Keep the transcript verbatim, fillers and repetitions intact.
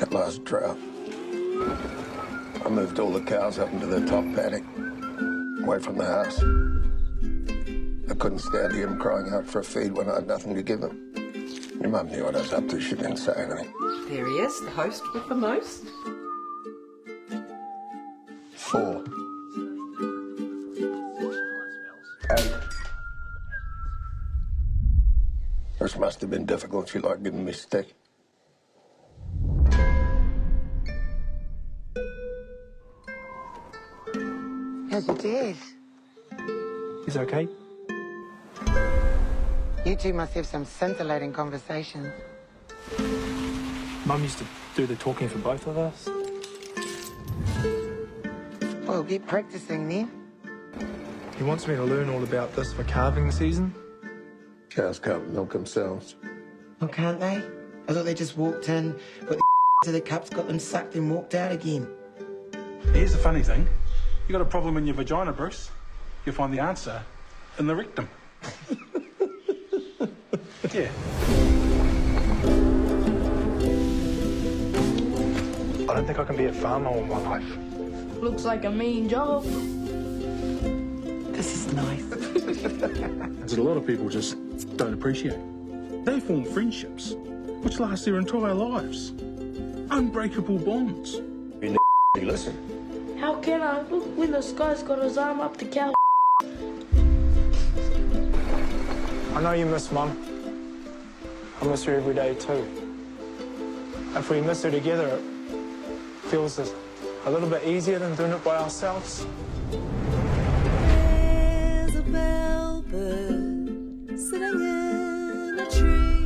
that last drought, I moved all the cows up into the top paddock, away from the house. I couldn't stand him crying out for a feed when I had nothing to give him. Your mum knew what I was up to, she didn't say anything. There he is, the host with the most. Four. Eight. This must have been difficult, she liked giving me stick. How's your dad? He's okay. You two must have some scintillating conversations. Mum used to do the talking for both of us. Well, get practising then. He wants me to learn all about this for calving season. Cows can't milk themselves. Well, can't they? I thought they just walked in, put the to the cups, got them sucked and walked out again. Here's the funny thing. You got a problem in your vagina, Bruce. You'll find the answer in the rectum. Yeah. I don't think I can be a farmer all my life. Looks like a mean job. This is nice. There's a lot of people just don't appreciate. They form friendships which last their entire lives. Unbreakable bonds. You know, listen. How can I look when this guy's got his arm up the cow? I know you miss Mum. I miss her every day too. If we miss her together, it feels a little bit easier than doing it by ourselves. There's a bellbird sitting in a tree.